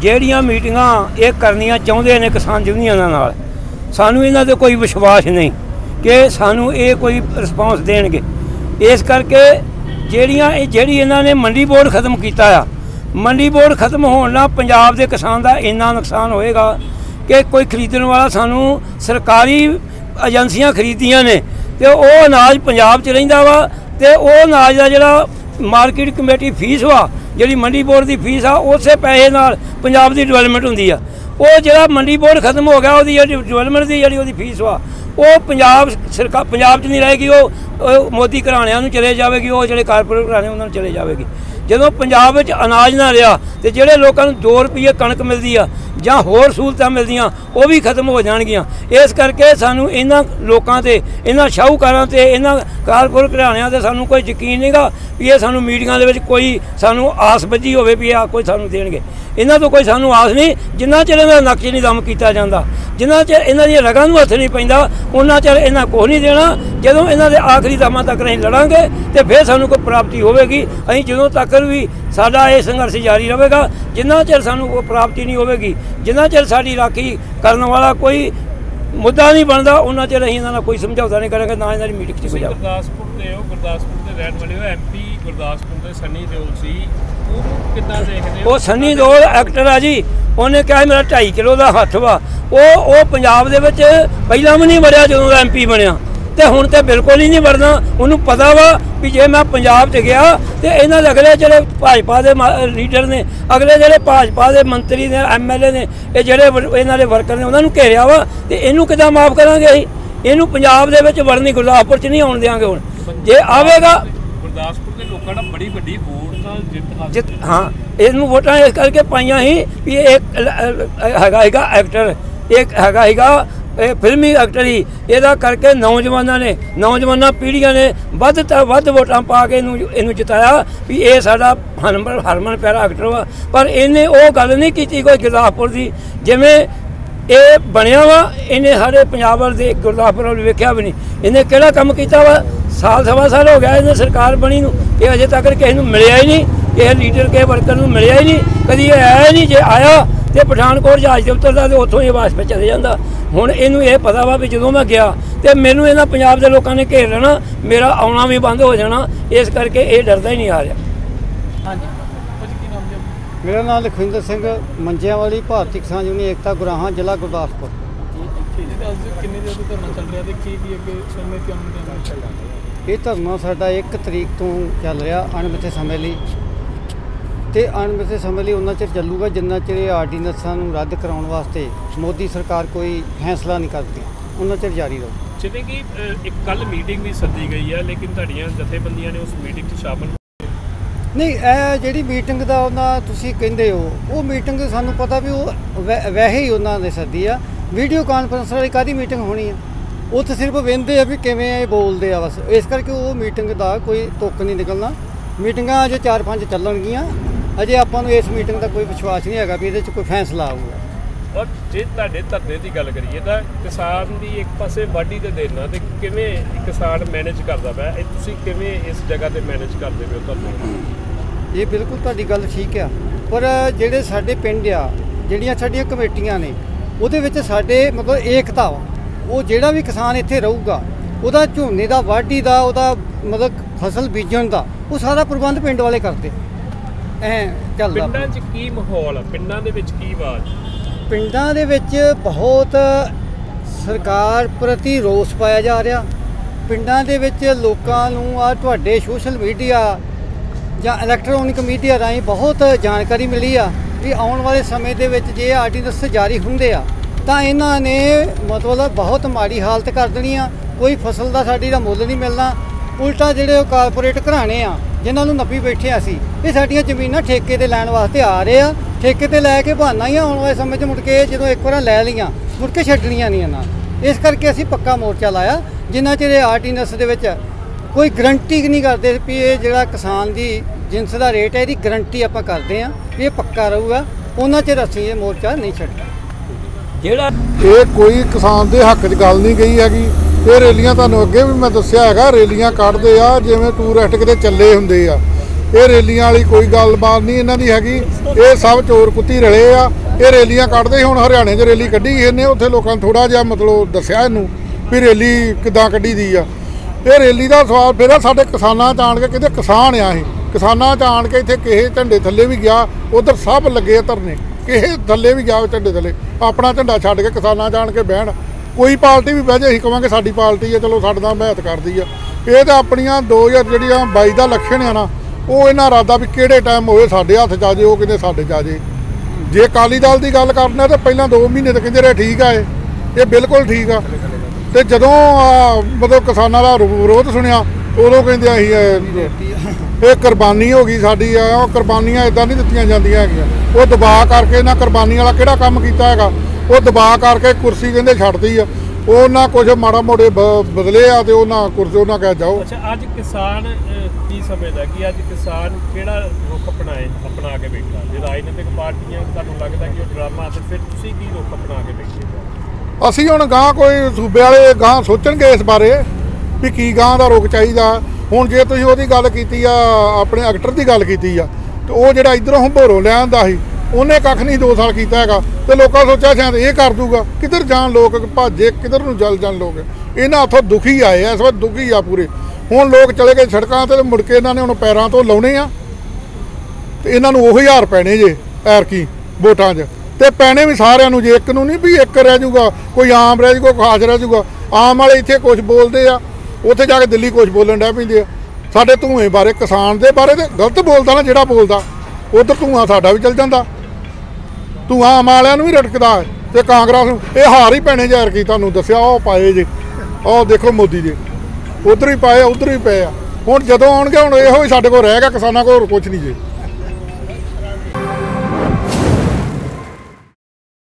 ਜਿਹੜੀਆਂ ਮੀਟਿੰਗਾਂ ਇਹ ਕਰਨੀਆਂ ਚਾਹੁੰਦੇ ਨੇ ਕਿਸਾਨ ਯੂਨੀਅਨਾਂ ਨਾਲ, ਸਾਨੂੰ ਇਹਨਾਂ ਤੇ ਕੋਈ ਵਿਸ਼ਵਾਸ ਨਹੀਂ ਕਿ ਸਾਨੂੰ ਇਹ ਕੋਈ ਰਿਸਪੌਂਸ ਦੇਣਗੇ। ਇਸ ਕਰਕੇ ਜਿਹੜੀ ਇਹਨਾਂ ਨੇ ਮੰਡੀ ਬੋਰਡ ਖਤਮ ਕੀਤਾ ਆ, ਮੰਡੀ ਬੋਰਡ ਖਤਮ ਹੋਣ ਨਾਲ ਪੰਜਾਬ ਦੇ ਕਿਸਾਨ ਦਾ ਇੰਨਾ ਨੁਕਸਾਨ ਹੋਏਗਾ ਕਿ ਕੋਈ ਖਰੀਦਣ ਵਾਲਾ, ਸਾਨੂੰ ਸਰਕਾਰੀ ਏਜੰਸੀਆਂ ਖਰੀਦੀਆਂ ਨੇ ਤੇ ਉਹ ਅਨਾਜ ਪੰਜਾਬ 'ਚ ਰਹਿੰਦਾ ਵਾ ਤੇ ਉਹ ਅਨਾਜ ਦਾ ਜਿਹੜਾ ਮਾਰਕੀਟ ਕਮੇਟੀ ਫੀਸ ਵਾ, ਜਿਹੜੀ ਮੰਡੀ ਬੋਰਡ ਦੀ ਫੀਸ ਆ, ਉਸੇ ਪੈਸੇ ਨਾਲ ਪੰਜਾਬ ਦੀ ਡਿਵੈਲਪਮੈਂਟ ਹੁੰਦੀ ਆ। ਉਹ ਜਿਹੜਾ ਮੰਡੀ ਬੋਰਡ ਖਤਮ ਹੋ ਗਿਆ, ਉਹਦੀ ਜਿਹੜੀ ਡਿਵੈਲਪਮੈਂਟ ਦੀ ਜਿਹੜੀ ਉਹਦੀ ਫੀਸ ਵਾ, ਉਹ ਪੰਜਾਬ ਸਰਕਾਰ ਪੰਜਾਬ 'ਚ ਨਹੀਂ ਰਹੇਗੀ, ਉਹ ਮੋਦੀ ਘਰਾਣਿਆਂ ਨੂੰ ਚਲੇ ਜਾਵੇਗੀ, ਉਹ ਜਿਹੜੇ ਕਾਰਪੋਰੇਟ ਘਰਾਣੇ ਉਹਨਾਂ ਨੂੰ ਚਲੇ ਜਾਵੇਗੀ। ਜਦੋਂ ਪੰਜਾਬ ਵਿੱਚ ਅਨਾਜ ਨਾ ਰਿਹਾ ਤੇ ਜਿਹੜੇ ਲੋਕਾਂ ਨੂੰ 2 ਰੁਪਏ ਕਣਕ ਮਿਲਦੀ ਆ ਜਾਂ ਹੋਰ ਸਹੂਲਤਾਂ ਮਿਲਦੀਆਂ, ਉਹ ਵੀ ਖਤਮ ਹੋ ਜਾਣਗੀਆਂ। ਇਸ ਕਰਕੇ ਸਾਨੂੰ ਇਹਨਾਂ ਲੋਕਾਂ 'ਤੇ, ਇਹਨਾਂ ਸ਼ਾਹੂਕਾਰਾਂ 'ਤੇ, ਇਹਨਾਂ ਕਾਰਪੋਰੇਟ ਘਰਾਣਿਆਂ 'ਤੇ ਸਾਨੂੰ ਕੋਈ ਯਕੀਨ ਨਹੀਂਗਾ ਵੀ ਇਹ ਸਾਨੂੰ ਮੀਟਿੰਗਾਂ ਦੇ ਵਿੱਚ ਕੋਈ ਸਾਨੂੰ ਆਸ ਬੱਝੀ ਹੋਵੇ ਵੀ ਇਹ ਕੋਈ ਸਾਨੂੰ ਦੇਣਗੇ। ਇਹਨਾਂ ਤੋਂ ਕੋਈ ਸਾਨੂੰ ਆਸ ਨਹੀਂ। ਜਿੰਨਾ ਚਿਰ ਇਹਨਾਂ ਦਾ ਨਕਸ਼ ਨਹੀਂ ਦਮ ਕੀਤਾ ਜਾਂਦਾ, ਜਿੰਨਾ ਚਿਰ ਇਹਨਾਂ ਦੀਆਂ ਰਗਾਂ ਨੂੰ ਹੱਥ ਨਹੀਂ ਪੈਂਦਾ, ਉਹਨਾਂ ਚਿਰ ਇਹਨਾਂ ਕੁਛ ਨਹੀਂ ਦੇਣਾ। ਜਦੋਂ ਇਹਨਾਂ ਦੇ ਆਖਰੀ ਦਮਾਂ ਤੱਕ ਅਸੀਂ ਲੜਾਂਗੇ ਤੇ ਫਿਰ ਸਾਨੂੰ ਕੋਈ ਪ੍ਰਾਪਤੀ ਹੋਵੇਗੀ। ਅਸੀਂ ਜਦੋਂ ਤੱਕ ਵੀ ਸਾਡਾ ਇਹ ਸੰਘਰਸ਼ ਜਾਰੀ ਰਹੇਗਾ, ਜਿੰਨਾ ਚਿਰ ਸਾਨੂੰ ਕੋਈ ਪ੍ਰਾਪਤੀ ਨਹੀਂ ਹੋਵੇਗੀ, ਜਿੰਨਾ ਚਿਰ ਸਾਡੀ ਰਾਖੀ ਕਰਨ ਵਾਲਾ ਕੋਈ ਮੁੱਦਾ ਨਹੀਂ ਬਣਦਾ, ਉਹਨਾਂ ਚਿਰ ਅਸੀਂ ਇਹਨਾਂ ਨਾਲ ਕੋਈ ਸਮਝੌਤਾ ਨਹੀਂ ਕਰਾਂਗੇ, ਨਾ ਇਹਨਾਂ ਦੀ ਮੀਟਿੰਗ 'ਚ ਜਾਵਾਂਗੇ। ਗੁਰਦਾਸਪੁਰ ਦੇ ਹੋ, ਗੁਰਦਾਸਪੁਰ ਦੇ ਰਹਿਣ ਵਾਲੇ ਹੋ, ਐਮਪੀ ਗੁਰਦਾਸਪੁਰ ਦੇ ਸਨੀ ਦਿਓਲ ਸੀ, ਉਹ ਕਿੱਦਾਂ ਦੇਖਦੇ ਹੋ? ਉਹ ਸਨੀ ਦਿਓਲ ਐਕਟਰ ਆ ਜੀ, ਉਹਨੇ ਕਿਹਾ ਮੇਰਾ 2.5 ਕਿਲੋ ਦਾ ਹੱਥ ਵਾ। ਉਹ ਪੰਜਾਬ ਦੇ ਵਿੱਚ ਪਹਿਲਾਂ ਵੀ ਨਹੀਂ ਵੜਿਆ ਜਦੋਂ ਦਾ ਐਮਪੀ ਬਣਿਆ, ਤੇ ਹੁਣ ਤੇ ਬਿਲਕੁਲ ਹੀ ਨਹੀਂ ਵੜਨਾ। ਉਹਨੂੰ ਪਤਾ ਵਾ ਵੀ ਜੇ ਮੈਂ ਪੰਜਾਬ 'ਚ ਗਿਆ ਤੇ ਇਹਨਾਂ ਦੇ ਅਗਲੇ ਜਿਹੜੇ ਭਾਜਪਾ ਦੇ ਲੀਡਰ ਨੇ, ਅਗਲੇ ਜਿਹੜੇ ਭਾਜਪਾ ਦੇ ਮੰਤਰੀ ਨੇ, ਐਮਐਲਏ ਨੇ, ਇਹ ਜਿਹੜੇ ਇਹਨਾਂ ਦੇ ਵਰਕਰ ਨੇ, ਉਹਨਾਂ ਨੂੰ ਘੇਰਿਆ ਵਾ, ਤੇ ਇਹਨੂੰ ਕਿੱਦਾਂ ਮਾਫ ਕਰਾਂਗੇ ਅਸੀਂ? ਇਹਨੂੰ ਪੰਜਾਬ ਦੇ ਵਿੱਚ ਵੜਨੀ, ਗੁਰਦਾਸਪੁਰ 'ਚ ਨਹੀਂ ਆਉਣ ਦਿਆਂਗੇ। ਹੁਣ ਜੇ ਆਵੇਗਾ, ਗੁਰਦਾਸਪੁਰ ਦੇ ਲੋਕਾਂ ਨਾਲ ਬੜੀ ਵੱਡੀ ਵੋਟ ਨਾਲ ਜਿੱਤ, ਹਾਂ, ਇਹਨੂੰ ਵੋਟਾਂ ਇਸ ਕਰਕੇ ਪਾਈਆਂ ਸੀ ਵੀ ਇਹ ਹੈਗਾ ਐਕਟਰ, ਇੱਕ ਹੈਗਾ ਇਹ ਫਿਲਮੀ ਐਕਟਰ ਹੀ, ਇਹਦਾ ਕਰਕੇ ਨੌਜਵਾਨਾਂ ਪੀੜ੍ਹੀਆਂ ਨੇ ਵੱਧ ਤੋਂ ਵੱਧ ਵੋਟਾਂ ਪਾ ਕੇ ਇਹਨੂੰ ਜਿਤਾਇਆ ਵੀ ਇਹ ਸਾਡਾ ਹਰਮਨ ਪਿਆਰਾ ਐਕਟਰ ਵਾ। ਪਰ ਇਹਨੇ ਉਹ ਗੱਲ ਨਹੀਂ ਕੀਤੀ ਕੋਈ ਗੁਰਦਾਸਪੁਰ ਦੀ, ਜਿਵੇਂ ਇਹ ਬਣਿਆ ਵਾ ਇਹਨੇ ਸਾਡੇ ਪੰਜਾਬ ਵੱਲ ਦੇ ਗੁਰਦਾਸਪੁਰ ਵੱਲ ਵੇਖਿਆ ਵੀ ਨਹੀਂ। ਇਹਨੇ ਕਿਹੜਾ ਕੰਮ ਕੀਤਾ ਵਾ? ਸਾਲ ਸਵਾ ਸਾਲ ਹੋ ਗਿਆ ਇਹਨੇ ਸਰਕਾਰ ਬਣੀ ਨੂੰ, ਇਹ ਅਜੇ ਤੱਕ ਕਿਸੇ ਨੂੰ ਮਿਲਿਆ ਹੀ ਨਹੀਂ, ਕਿਸੇ ਲੀਡਰ ਕਿਸੇ ਵਰਕਰ ਨੂੰ ਮਿਲਿਆ ਹੀ ਨਹੀਂ, ਕਦੀ ਆਇਆ ਨਹੀਂ। ਜੇ ਆਇਆ ਤੇ ਪਠਾਨਕੋਟ ਜਹਾਜ਼ ਦੇ ਉਤਰਦਾ ਤੇ ਉੱਥੋਂ ਹੀ ਵਾਸਪੇ ਚਲੇ ਜਾਂਦਾ। ਹੁਣ ਇਹਨੂੰ ਇਹ ਪਤਾ ਵਾ ਵੀ ਜਦੋਂ ਮੈਂ ਗਿਆ ਤੇ ਮੈਨੂੰ ਇਹਨਾਂ ਪੰਜਾਬ ਦੇ ਲੋਕਾਂ ਨੇ ਘੇਰ ਲੈਣਾ, ਮੇਰਾ ਆਉਣਾ ਵੀ ਬੰਦ ਹੋ ਜਾਣਾ, ਇਸ ਕਰਕੇ ਇਹ ਡਰਦਾ ਹੀ ਨਹੀਂ ਆ ਰਿਹਾ। ਹਾਂਜੀ, ਮੇਰਾ ਨਾਮ ਲਖਵਿੰਦਰ ਸਿੰਘ ਮੰਜਿਆ ਵਾਲੀ, ਭਾਰਤੀ ਕਿਸਾਨ ਯੂਨੀਅਨ ਏਕਤਾ ਗੁਰਾਹਾਂ, ਜ਼ਿਲ੍ਹਾ ਗੁਰਦਾਸਪੁਰ। ਇਹ ਧਰਨਾ ਸਾਡਾ 1 ਤਰੀਕ ਤੋਂ ਚੱਲ ਰਿਹਾ ਅਣਮਿੱਥੇ ਸਮੇਂ ਲਈ, ਤੇ ਅਣਮਿੱਥੇ ਸਮੇਂ ਲਈ ਉਹਨਾਂ ਚਿਰ ਚੱਲੂਗਾ ਜਿੰਨਾ ਚਿਰ ਇਹ ਆਰਡੀਨੈਂਸਾਂ ਨੂੰ ਰੱਦ ਕਰਾਉਣ ਵਾਸਤੇ ਮੋਦੀ ਸਰਕਾਰ ਕੋਈ ਫੈਸਲਾ ਨਹੀਂ ਕਰਦੀ, ਉਹਨਾਂ ਚਿਰ ਜਾਰੀ ਰਹੂ। ਜਿਵੇਂ ਕਿ ਇੱਕ ਕੱਲ ਮੀਟਿੰਗ ਵੀ ਸੱਦੀ ਗਈ ਹੈ, ਲੇਕਿਨ ਤੁਹਾਡੀਆਂ ਜਥੇਬੰਦੀਆਂ ਨੇ ਉਸ ਮੀਟਿੰਗ 'ਚ ਸ਼ਾਮਲ ਨਹੀਂ। ਇਹ ਜਿਹੜੀ ਮੀਟਿੰਗ ਦਾ ਉਹਨਾਂ ਤੁਸੀਂ ਕਹਿੰਦੇ ਹੋ, ਉਹ ਮੀਟਿੰਗ ਸਾਨੂੰ ਪਤਾ ਵੀ ਉਹ ਵੈਸੇ ਹੀ ਉਹਨਾਂ ਨੇ ਸੱਦੀ ਆ, ਵੀਡੀਓ ਕਾਨਫਰੰਸ ਵਾਲੀ ਕਾਹਦੀ ਮੀਟਿੰਗ ਹੋਣੀ ਆ? ਉਹ ਤਾਂ ਸਿਰਫ ਵਹਿੰਦੇ ਆ ਵੀ ਕਿਵੇਂ ਇਹ ਬੋਲਦੇ ਆ ਬਸ, ਇਸ ਕਰਕੇ ਉਹ ਮੀਟਿੰਗ ਦਾ ਕੋਈ ਤੁੱਕ ਨਹੀਂ ਨਿਕਲਣਾ। ਮੀਟਿੰਗਾਂ ਅਜੇ 4-5 ਚੱਲਣਗੀਆਂ, ਅਜੇ ਆਪਾਂ ਨੂੰ ਇਸ ਮੀਟਿੰਗ ਦਾ ਕੋਈ ਵਿਸ਼ਵਾਸ ਨਹੀਂ ਹੈਗਾ ਵੀ ਇਹਦੇ 'ਚ ਕੋਈ ਫੈਸਲਾ ਆਊਗਾ। ਔਰ ਜੇ ਤੁਹਾਡੇ ਧਰਨੇ ਦੀ ਗੱਲ ਕਰੀਏ ਤਾਂ ਕਿਸਾਨ ਦੀ ਇੱਕ ਪਾਸੇ ਵਾਢੀ ਤੇ ਦੇਣਾ, ਤੇ ਕਿਵੇਂ ਕਿਸਾਨ ਮੈਨੇਜ ਕਰਦਾ ਪਿਆ, ਇਹ ਤੁਸੀਂ ਕਿਵੇਂ ਇਸ ਜਗ੍ਹਾ 'ਤੇ ਮੈਨੇਜ ਕਰਦੇ ਹੋ? ਤੁਹਾਨੂੰ ਇਹ ਬਿਲਕੁਲ ਤੁਹਾਡੀ ਗੱਲ ਠੀਕ ਆ, ਪਰ ਜਿਹੜੇ ਸਾਡੇ ਪਿੰਡ ਆ, ਜਿਹੜੀਆਂ ਸਾਡੀਆਂ ਕਮੇਟੀਆਂ ਨੇ, ਉਹਦੇ ਵਿੱਚ ਸਾਡੇ ਮਤਲਬ ਏਕਤਾ ਵਾ। ਉਹ ਜਿਹੜਾ ਵੀ ਕਿਸਾਨ ਇੱਥੇ ਰਹੂਗਾ, ਉਹਦਾ ਝੋਨੇ ਦਾ ਵਾਢੀ ਦਾ, ਉਹਦਾ ਮਤਲਬ ਫਸਲ ਬੀਜਣ ਦਾ, ਉਹ ਸਾਰਾ ਪ੍ਰਬੰਧ ਪਿੰਡ ਵਾਲੇ ਕਰਦੇ। ਪਿੰਡਾਂ 'ਚ ਕੀ ਮਾਹੌਲ ਆ? ਪਿੰਡਾਂ ਦੇ ਵਿੱਚ ਕੀ ਆਵਾਜ਼? ਪਿੰਡਾਂ ਦੇ ਵਿੱਚ ਬਹੁਤ ਸਰਕਾਰ ਪ੍ਰਤੀ ਰੋਸ ਪਾਇਆ ਜਾ ਰਿਹਾ। ਪਿੰਡਾਂ ਦੇ ਵਿੱਚ ਲੋਕਾਂ ਨੂੰ ਆ ਤੁਹਾਡੇ ਸੋਸ਼ਲ ਮੀਡੀਆ ਜਾਂ ਇਲੈਕਟ੍ਰੋਨਿਕ ਮੀਡੀਆ ਰਾਹੀਂ ਬਹੁਤ ਜਾਣਕਾਰੀ ਮਿਲੀ ਆ ਕਿ ਆਉਣ ਵਾਲੇ ਸਮੇਂ ਦੇ ਵਿੱਚ ਜੇ ਆਰਡੀਨੈਂਸ ਜਾਰੀ ਹੁੰਦੇ ਆ ਤਾਂ ਇਹਨਾਂ ਨੇ ਮਤਲਬ ਬਹੁਤ ਮਾੜੀ ਹਾਲਤ ਕਰ ਦੇਣੀ ਆ, ਕੋਈ ਫਸਲ ਦਾ ਸਾਡੀ ਦਾ ਮੁੱਲ ਨਹੀਂ ਮਿਲਣਾ। ਉਲਟਾ ਜਿਹੜੇ ਉਹ ਕਾਰਪੋਰੇਟ ਘਰਾਣੇ ਆ ਜਿਨ੍ਹਾਂ ਨੂੰ ਨੱਪੀ ਬੈਠੇ ਆ ਸੀ, ਇਹ ਸਾਡੀਆਂ ਜ਼ਮੀਨਾਂ ਠੇਕੇ 'ਤੇ ਲੈਣ ਵਾਸਤੇ ਆ ਰਹੇ ਆ। ਠੇਕੇ 'ਤੇ ਲੈ ਕੇ ਬਹਾਨਾ ਹੀ ਆਉਣ ਵਾਲੇ ਸਮੇਂ 'ਚ ਮੁੜ ਕੇ ਜਦੋਂ ਇੱਕ ਵਾਰ ਲੈ ਲਈਆਂ ਮੁੜ ਕੇ ਛੱਡਣੀਆਂ ਨਹੀਂ ਇਹਨਾਂ। ਇਸ ਕਰਕੇ ਅਸੀਂ ਪੱਕਾ ਮੋਰਚਾ ਲਾਇਆ, ਜਿੰਨਾ ਚਿਰ ਇਹ ਆਰਡੀਨੈਂਸ ਦੇ ਵਿੱਚ ਕੋਈ ਗਰੰਟੀ ਨਹੀਂ ਕਰਦੇ ਵੀ ਇਹ ਜਿਹੜਾ ਕਿਸਾਨ ਦੀ ਜਿੰਸ ਦਾ ਰੇਟ ਹੈ ਇਹਦੀ ਗਰੰਟੀ ਆਪਾਂ ਕਰਦੇ ਹਾਂ ਵੀ ਇਹ ਪੱਕਾ ਰਹੂਗਾ, ਉਹਨਾਂ ਚਿਰ ਅਸੀਂ ਇਹ ਮੋਰਚਾ ਨਹੀਂ ਛੱਡਣਾ। ਜਿਹੜਾ ਇਹ ਕੋਈ ਕਿਸਾਨ ਦੇ ਹੱਕ 'ਚ ਗੱਲ ਨਹੀਂ ਗਈ ਹੈਗੀ। ਇਹ ਰੈਲੀਆਂ ਤੁਹਾਨੂੰ ਅੱਗੇ ਵੀ ਮੈਂ ਦੱਸਿਆ ਹੈਗਾ, ਰੈਲੀਆਂ ਕੱਢਦੇ ਆ ਜਿਵੇਂ ਟੂਰਿਸਟ ਕਿਤੇ ਚੱਲੇ ਹੁੰਦੇ ਆ। ਇਹ ਰੈਲੀਆਂ ਵਾਲੀ ਕੋਈ ਗੱਲਬਾਤ ਨਹੀਂ ਇਹਨਾਂ ਦੀ ਹੈਗੀ। ਇਹ ਸਭ ਚੋਰ ਕੁੱਤੀ ਰਲੇ ਆ। ਇਹ ਰੈਲੀਆਂ ਕੱਢਦੇ, ਹੁਣ ਹਰਿਆਣੇ 'ਚ ਰੈਲੀ ਕੱਢੀ ਇਹਨੇ, ਉੱਥੇ ਲੋਕਾਂ ਨੂੰ ਥੋੜ੍ਹਾ ਜਿਹਾ ਮਤਲਬ ਦੱਸਿਆ ਇਹਨੂੰ ਵੀ ਰੈਲੀ ਕਿੱਦਾਂ ਕੱਢੀ ਦੀ ਆ। ਇਹ ਰੈਲੀ ਦਾ ਸਵਾਲ ਫਿਰ ਆ ਸਾਡੇ ਕਿਸਾਨਾਂ 'ਚ ਆਣ ਕੇ, ਕਿਤੇ ਕਿਸਾਨ ਆ ਇਹ, ਕਿਸਾਨਾਂ 'ਚ ਆਣ ਕੇ ਇੱਥੇ ਕਿਸੇ ਝੰਡੇ ਥੱਲੇ ਵੀ ਗਿਆ, ਉੱਧਰ ਸਭ ਲੱਗੇ ਧਰਨੇ, ਕਿਸੇ ਥੱਲੇ ਵੀ ਗਿਆ ਝੰਡੇ ਥੱਲੇ, ਆਪਣਾ ਝੰਡਾ ਛੱਡ ਕੇ ਕਿਸਾਨਾਂ 'ਚ ਆਣ ਕੇ ਬਹਿਣ। ਕੋਈ ਪਾਰਟੀ ਵੀ ਬਹਿ ਜੇ ਅਸੀਂ ਕਹਾਂਗੇ ਸਾਡੀ ਪਾਰਟੀ ਆ, ਚਲੋ ਸਾਡੇ ਨਾਲ ਹਮਾਇਤ ਕਰਦੀ ਆ। ਇਹ ਤਾਂ ਆਪਣੀਆਂ 2000 ਜਿਹੜੀਆਂ 22 ਦਾ ਇਲੈਕਸ਼ਨ ਆ ਨਾ, ਉਹ ਇਹਨਾਂ ਇਰਾਦਾ ਵੀ ਕਿਹੜੇ ਟਾਈਮ ਹੋਏ ਸਾਡੇ ਹੱਥ 'ਚ ਆ ਜੇ, ਉਹ ਕਹਿੰਦੇ ਸਾਡੇ 'ਚ ਆ ਜੇ। ਜੇ ਅਕਾਲੀ ਦਲ ਦੀ ਗੱਲ ਕਰਨਾ ਤਾਂ ਪਹਿਲਾਂ 2 ਮਹੀਨੇ ਤਾਂ ਕਹਿੰਦੇ ਰਹੇ ਠੀਕ ਆ ਇਹ ਬਿਲਕੁਲ ਠੀਕ ਆ, ਤੇ ਜਦੋਂ ਮਤਲਬ ਕਿਸਾਨਾਂ ਦਾ ਵਿਰੋਧ ਸੁਣਿਆ ਉਦੋਂ ਕਹਿੰਦੇ ਅਸੀਂ ਇਹ ਕੁਰਬਾਨੀ ਹੋ ਗਈ ਸਾਡੀ ਆ। ਉਹ ਕੁਰਬਾਨੀਆਂ ਇੱਦਾਂ ਨਹੀਂ ਦਿੱਤੀਆਂ ਜਾਂਦੀਆਂ ਹੈਗੀਆਂ, ਉਹ ਦਬਾਅ ਕਰਕੇ ਇਹਨਾਂ ਕੁਰਬਾਨੀ ਵਾਲਾ ਕਿਹੜਾ ਕੰਮ ਕੀਤਾ ਹੈਗਾ, ਉਹ ਦਬਾਅ ਕਰਕੇ ਕੁਰਸੀ ਕਹਿੰਦੇ ਛੱਡਦੀ ਆ। ਉਹਨਾਂ ਕੁਝ ਮਾੜਾ ਮੋੜੇ ਬਦਲੇ ਆ ਤੇ ਉਹਨਾਂ ਕੁਰਸੀ ਉਹਨਾਂ ਕਹਿ ਜਾਓ। ਅੱਛਾ, ਅੱਜ ਕਿਸਾਨ ਕੀ ਸਮਝਦਾ ਕਿ ਅੱਜ ਕਿਸਾਨ ਕਿਹੜਾ ਰੁਖ ਅਪਣਾ ਕੇ ਬੈਠਾ? ਜੇ ਰਾਜਨੀਤਿਕ ਪਾਰਟੀਆਂ ਤੁਹਾਨੂੰ ਲੱਗਦਾ ਕਿ ਉਹ ਡਰਾਮਾ, ਤੇ ਫਿਰ ਤੁਸੀਂ ਕੀ ਰੁਖ ਅਪਣਾ ਕੇ ਬੈਠੇ? ਅਸੀਂ ਹੁਣ ਗਾਂ ਕੋਈ ਸੂਬੇ ਵਾਲੇ ਗਾਂ ਸੋਚਣਗੇ ਇਸ ਬਾਰੇ ਵੀ ਕੀ ਗਾਂ ਦਾ ਰੁਖ ਚਾਹੀਦਾ। ਹੁਣ ਜੇ ਤੁਸੀਂ ਉਹਦੀ ਗੱਲ ਕੀਤੀ ਆ, ਆਪਣੇ ਐਕਟਰ ਦੀ ਗੱਲ ਕੀਤੀ ਆ, ਤੇ ਉਹ ਜਿਹੜਾ ਇੱਧਰੋਂ ਹੰਬੋਰੋਂ ਲੈ ਆਉਂਦਾ ਸੀ ਉਹਨੇ ਕੱਖ ਨਹੀਂ 2 ਸਾਲ ਕੀਤਾ ਹੈਗਾ, ਤੇ ਲੋਕਾਂ ਸੋਚਿਆ ਸ਼ਾਇਦ ਇਹ ਕਰ ਦੂਗਾ। ਕਿੱਧਰ ਜਾਣ ਲੋਕ, ਭਾਜੇ ਕਿੱਧਰ ਨੂੰ ਜਲ ਜਾਣ ਲੋਕ। ਇਹਨਾਂ ਉੱਥੋਂ ਦੁਖੀ ਆਏ ਆ, ਇਸ ਵਾਰ ਦੁਖੀ ਆ ਪੂਰੇ। ਹੁਣ ਲੋਕ ਚਲੇ ਗਏ ਸੜਕਾਂ ਤੇ, ਮੁੜ ਕੇ ਇਹਨਾਂ ਨੇ ਹੁਣ ਪੈਰਾਂ ਤੋਂ ਲਾਉਣੇ ਆ, ਤੇ ਇਹਨਾਂ ਨੂੰ ਉਹ ਹਜ਼ਾਰ ਪੈਣੇ ਜੇ ਐਰਕੀ ਵੋਟਾਂ 'ਚ, ਤੇ ਪੈਣੇ ਵੀ ਸਾਰਿਆਂ ਨੂੰ ਜੇ ਇੱਕ ਨੂੰ ਨਹੀਂ, ਵੀ ਇੱਕ ਰਹਿ ਜਾਊਗਾ, ਕੋਈ ਆਮ ਰਹਿ ਜਾਊਗਾ, ਖਾਸ ਰਹਿ ਜਾਊਗਾ। ਆਮ ਵਾਲੇ ਇੱਥੇ ਕੁਛ ਬੋਲਦੇ ਆ, ਉੱਥੇ ਜਾ ਕੇ ਦਿੱਲੀ ਕੁਛ ਬੋਲਣ ਡੈ ਪੈਂਦੇ ਆ। ਸਾਡੇ ਧੂੰਏ ਬਾਰੇ, ਕਿਸਾਨ ਦੇ ਬਾਰੇ ਤਾਂ ਗਲਤ ਬੋਲਦਾ ਨਾ ਜਿਹੜਾ ਬੋਲਦਾ, ਉੱਧਰ ਧੂੰਆਂ ਸਾਡਾ ਵੀ ਚੱਲ ਜਾਂਦਾ, ਧੂੰਆਂ ਆਮ ਵਾਲਿਆਂ ਨੂੰ ਵੀ ਰੜਕਦਾ। ਤੇ ਕਾਂਗਰਸ ਨੂੰ ਇਹ ਹਾਰ ਹੀ ਪੈਣੇ ਜ਼ਾਹਰ ਕੀ, ਤੁਹਾਨੂੰ ਦੱਸਿਆ ਉਹ ਪਾਏ ਜੇ, ਉਹ ਦੇਖੋ ਮੋਦੀ ਜੀ ਉੱਧਰ ਹੀ ਪਾਏ, ਉੱਧਰ ਹੀ ਪਏ ਆ। ਹੁਣ ਜਦੋਂ ਆਉਣਗੇ, ਹੁਣ ਇਹੋ ਹੀ ਸਾਡੇ ਕੋਲ ਰਹਿ ਗਿਆ, ਕਿਸਾਨਾਂ ਕੋਲ ਹੋਰ ਕੁਛ ਨਹੀਂ ਜੇ।